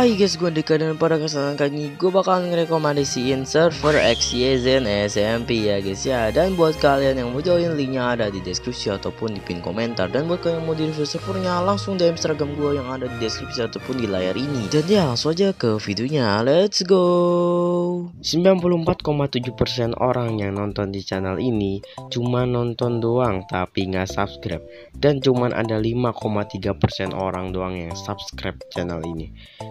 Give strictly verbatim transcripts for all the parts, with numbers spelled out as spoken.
Hai guys, gue Dikaa dan pada kesempatan kali ini gue bakal ngerekomendasiin server X Y Z S M P ya guys ya. Dan buat kalian yang mau join, linknya ada di deskripsi ataupun di pin komentar. Dan buat kalian yang mau di review servernya, langsung D M Instagram gue yang ada di deskripsi ataupun di layar ini. Dan ya, langsung aja ke videonya, let's go. Sembilan puluh empat koma tujuh persen orang yang nonton di channel ini cuma nonton doang tapi nggak subscribe. Dan cuman ada lima koma tiga persen orang doang yang subscribe channel ini.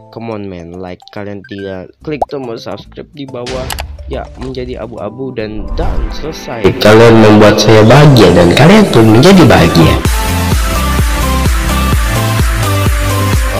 Come on man, like kalian tidak klik tombol subscribe di bawah ya menjadi abu-abu dan dan selesai. Kalian membuat saya bahagia dan kalian pun menjadi bahagia.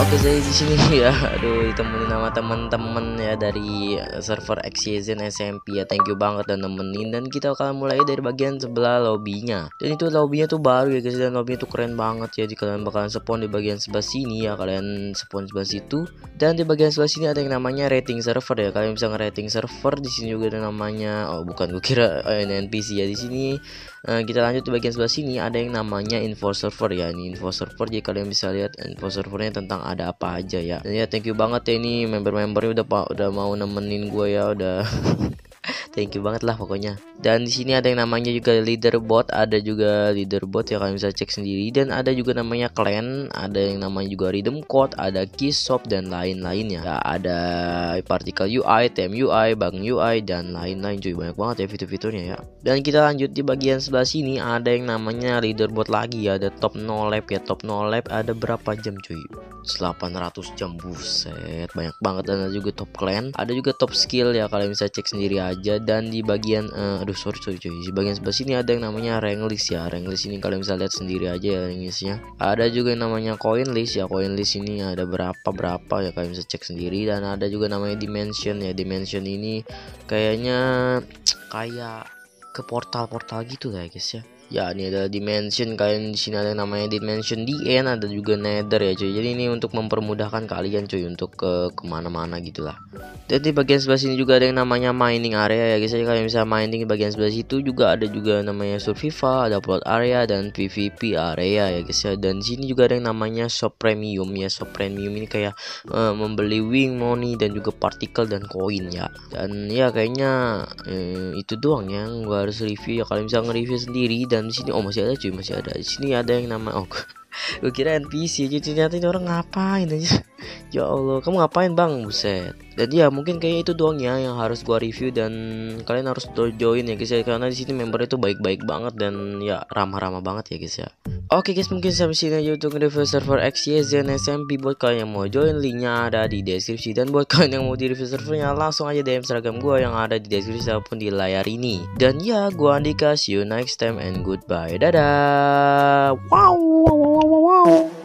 Oke, saya di sini ya, aduh ditemenin sama teman-teman ya dari server X Y Z S M P ya. Thank you banget dan nemenin, dan kita akan mulai dari bagian sebelah lobbynya. Dan itu lobbynya tuh baru ya guys, dan lobbynya tuh keren banget ya. Jadi kalian bakalan spawn di bagian sebelah sini ya, kalian spawn sebelah situ. Dan di bagian sebelah sini ada yang namanya rating server ya. Kalian bisa ngerating server di sini juga ada namanya. Oh bukan, gue kira oh, N P C ya di sini. Uh, kita lanjut di bagian sebelah sini ada yang namanya info server ya. Ini info server, jadi kalian bisa lihat info servernya tentang ada apa aja ya. Dan ya thank you banget ya, ini member-membernya udah udah mau nemenin gue ya, udah thank you banget lah pokoknya. Dan di sini ada yang namanya juga leaderboard, ada juga leaderboard ya, kalian bisa cek sendiri. Dan ada juga namanya clan, ada yang namanya juga redeem code, ada key shop dan lain-lainnya. Ya, ada partikel U I, tem U I, bank U I dan lain-lain cuy, banyak banget ya fitur-fiturnya ya. Dan kita lanjut di bagian sebelah sini ada yang namanya leaderboard lagi ya, ada top nol lab ya. Top nol lab ada berapa jam cuy? delapan ratus jam, buset banyak banget. Dan ada juga top clan, ada juga top skill ya, kalian bisa cek sendiri aja. Dan di bagian uh, aduh sorry sorry cuy, di bagian sebelah sini ada yang namanya rank list ya. Rank list ini kalian bisa lihat sendiri aja ya rank listnya. Ada juga yang namanya coin list ya, coin list ini ada berapa berapa ya, kalian bisa cek sendiri. Dan ada juga namanya dimension ya, dimension ini kayaknya kayak ke portal-portal gitu lah ya guys ya. Ya ini ada dimension, kalian di sini ada yang namanya dimension D N, ada juga nether ya cuy. Jadi ini untuk mempermudahkan kalian cuy untuk ke kemana-mana gitulah. Dan di bagian sebelah sini juga ada yang namanya mining area ya guys. Jadi kalian bisa mining di bagian sebelah situ. Juga ada juga namanya survival, ada plot area dan P V P area ya guys. Dan di sini juga ada yang namanya shop premium ya. Shop premium ini kayak uh, membeli wing money dan juga partikel dan koin ya. Dan ya kayaknya uh, itu doang yang gua harus review ya. Kalian bisa nge-review sendiri. Dan Dan di sini oh masih ada cuy, masih ada. Di sini ada yang nama oh gue kira N P C cuy, ternyata ini orang ngapain aja. Ya Allah, kamu ngapain bang, buset. Jadi ya mungkin kayaknya itu doang ya yang harus gua review, dan kalian harus join ya guys ya, karena di sini membernya itu baik-baik banget dan ya ramah-ramah banget ya guys ya. Oke guys, mungkin sampai sini aja untuk review server X Y Z S M P. Buat kalian yang mau join, linknya ada di deskripsi. Dan buat kalian yang mau di review servernya, langsung aja D M Instagram gue yang ada di deskripsi ataupun di layar ini. Dan ya, gue Andika, see you next time and goodbye. Dadah. Wow, wow, wow, wow.